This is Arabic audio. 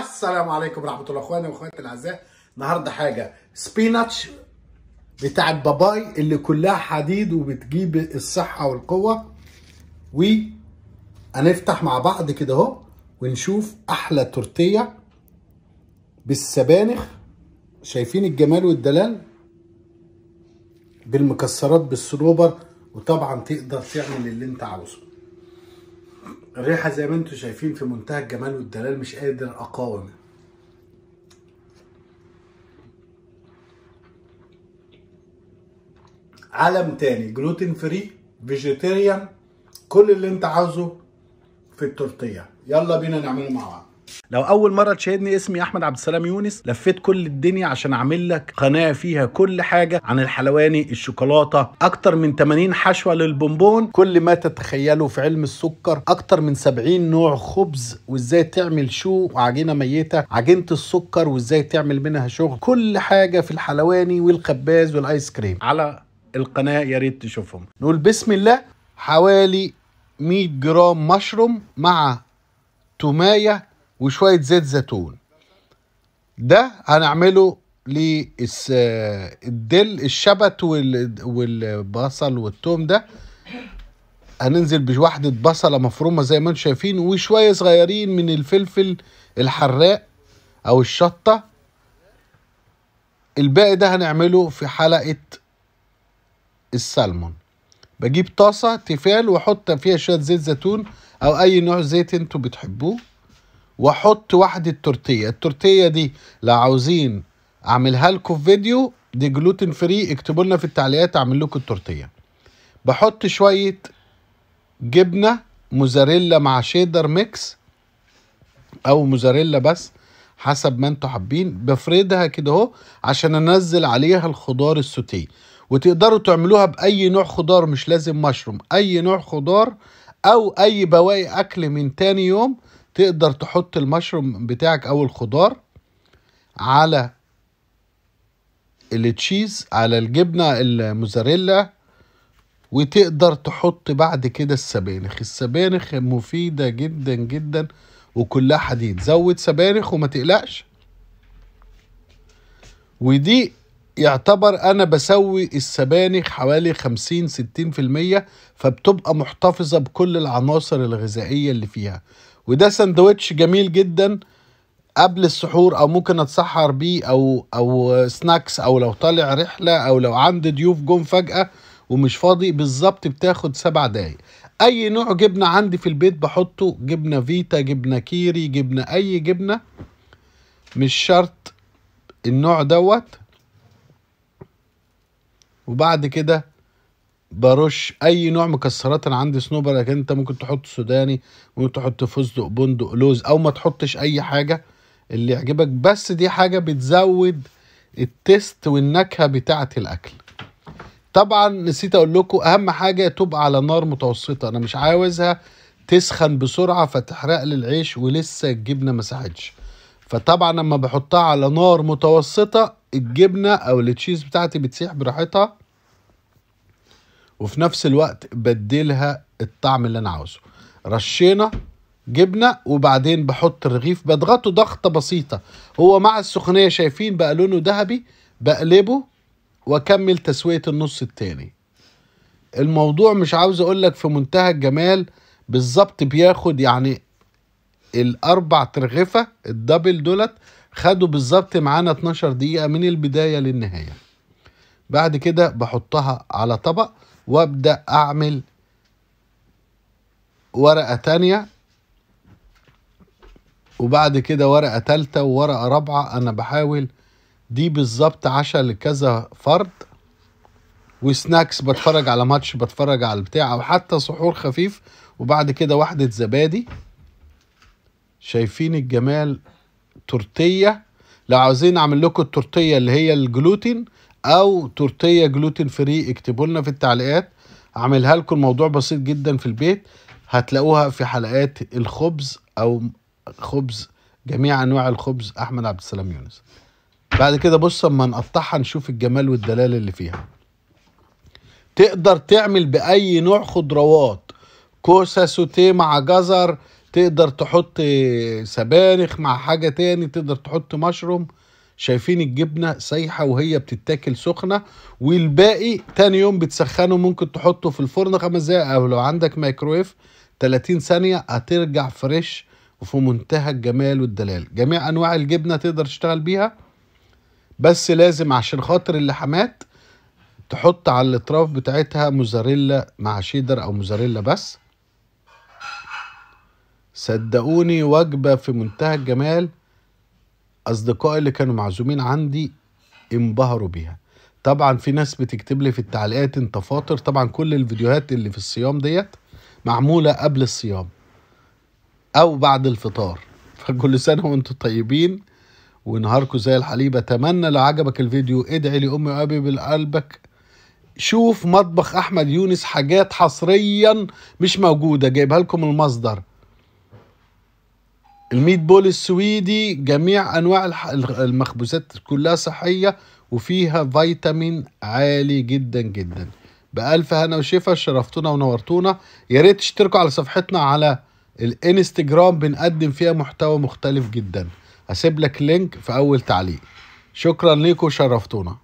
السلام عليكم ورحمه الله اخواني واخواتي الاعزاء. النهارده حاجه سبيناتش بتاع باباي اللي كلها حديد وبتجيب الصحه والقوه، وهنفتح مع بعض كده اهو ونشوف احلى تورتيه بالسبانخ. شايفين الجمال والدلال بالمكسرات بالصنوبر، وطبعا تقدر تعمل اللي انت عاوزه. الريحه زي ما انتم شايفين في منتهى الجمال والدلال، مش قادر اقاوم. عالم تاني، جلوتين فري، فيجيتيريان، كل اللي انت عاوزه في التورتيه. يلا بينا نعمله مع بعض. لو اول مره تشاهدني، اسمي احمد عبد السلام يونس. لفيت كل الدنيا عشان اعمل لك قناه فيها كل حاجه عن الحلواني، الشوكولاته، اكتر من 80 حشوه للبونبون، كل ما تتخيله في علم السكر، اكتر من 70 نوع خبز، وازاي تعمل شو وعجينه ميته، عجينه السكر وازاي تعمل منها شغل، كل حاجه في الحلواني والخباز والايس كريم على القناه، يا ريت تشوفهم. نقول بسم الله. حوالي 100 جرام مشروم مع تومايه وشوية زيت زيتون. ده هنعمله للدل الشبت والبصل والثوم. ده هننزل بواحدة بصلة مفرومة زي ما انتم شايفين، وشوية صغيرين من الفلفل الحراق او الشطة. الباقي ده هنعمله في حلقة السلمون. بجيب طاسة تيفال واحط فيها شوية زيت زيتون او اي نوع زيت انتوا بتحبوه، واحط واحدة تورتيه. التورتيه دي لو عاوزين اعملها لكم في فيديو، دي جلوتين فري، اكتبوا لنا في التعليقات اعمل لكم التورتيه. بحط شويه جبنه موزاريلا مع شيدر ميكس او موزاريلا بس حسب ما انتوا حابين. بفردها كده اهو عشان انزل عليها الخضار السوتيه، وتقدروا تعملوها باي نوع خضار، مش لازم مشروم، اي نوع خضار او اي بواقي اكل من تاني يوم تقدر تحط المشروم بتاعك او الخضار على التشيز، على الجبنه الموزاريلا، وتقدر تحط بعد كده السبانخ. السبانخ مفيده جدا جدا وكلها حديد. زود سبانخ وما تقلقش. ودي يعتبر انا بسوي السبانخ حوالي 50-60%، فبتبقى محتفظه بكل العناصر الغذائيه اللي فيها. وده سندوتش جميل جدا قبل السحور، او ممكن اتسحر بيه او سناكس، او لو طالع رحله، او لو عند ضيوف جم فجاه ومش فاضي. بالظبط بتاخد 7 دقايق. اي نوع جبنه عندي في البيت بحطه، جبنه فيتا، جبنه كيري، جبنه، اي جبنه، مش شرط النوع دوت. وبعد كده برش اي نوع مكسرات. انا عندي صنوبر، لكن انت ممكن تحط سوداني، ممكن تحط فستق، بندق، لوز، او ما تحطش اي حاجه اللي يعجبك، بس دي حاجه بتزود التيست والنكهه بتاعه الاكل. طبعا نسيت اقول لكم اهم حاجه تبقى على نار متوسطه، انا مش عاوزها تسخن بسرعه فتحرق لي العيش ولسه الجبنه ما ساحتش. فطبعا لما بحطها على نار متوسطه الجبنه او التشيز بتاعتي بتسيح براحتها، وفي نفس الوقت بديلها الطعم اللي انا عاوزه. رشينا جبنه وبعدين بحط الرغيف، بضغطه ضغطه بسيطه، هو مع السخونيه شايفين بقى لونه ذهبي، بقلبه واكمل تسويه النص التاني. الموضوع مش عاوز اقول لك في منتهى الجمال، بالظبط بياخد يعني الاربع ترغيفه الدبل دولت خدوا بالظبط معانا 12 دقيقه من البدايه للنهايه. بعد كده بحطها على طبق وابدأ اعمل ورقة تانية، وبعد كده ورقة تالتة، وورقة رابعة. انا بحاول دي بالظبط 10 لكذا فرد، وسناكس بتفرج على ماتش، بتفرج على البتاع، او حتى سحور خفيف. وبعد كده واحدة زبادي. شايفين الجمال. تورتية لو عاوزين اعمل لكم التورتية اللي هي الجلوتين او تورتيه جلوتين فري، اكتبوا لنا في التعليقات اعملها لكم. الموضوع بسيط جدا في البيت، هتلاقوها في حلقات الخبز او خبز، جميع انواع الخبز، احمد عبد السلام يونس. بعد كده بص اما نقطعها نشوف الجمال والدلال اللي فيها. تقدر تعمل باي نوع خضروات، كوسه سوتيه مع جزر، تقدر تحط سبانخ مع حاجة تاني، تقدر تحط مشروم. شايفين الجبنة سايحة وهي بتتاكل سخنة، والباقي تاني يوم بتسخنه، ممكن تحطه في الفرن 5 دقايق، او لو عندك مايكرويف 30 ثانية هترجع فريش وفي منتهى الجمال والدلال. جميع انواع الجبنة تقدر تشتغل بيها، بس لازم عشان خاطر اللحمات تحط على الاطراف بتاعتها موزاريلا مع شيدر او موزاريلا بس. صدقوني وجبة في منتهى الجمال، اصدقائي اللي كانوا معزومين عندي انبهروا بيها. طبعا في ناس بتكتب لي في التعليقات انت فاطر، طبعا كل الفيديوهات اللي في الصيام ديت معمولة قبل الصيام او بعد الفطار. فكل سنة وانتم طيبين ونهاركم زي الحليب. اتمنى لو عجبك الفيديو ادعي لامي وابي بالقلبك. شوف مطبخ احمد يونس، حاجات حصريا مش موجودة، جايبها لكم المصدر. الميت بول السويدي، جميع انواع المخبوزات كلها صحية وفيها فيتامين عالي جدا جدا. بألف هنا وشفا، شرفتونا ونورتونا. يا ريت تشتركوا على صفحتنا على الانستجرام، بنقدم فيها محتوى مختلف جدا. هسيب لك لينك في اول تعليق. شكرا ليكم، شرفتونا.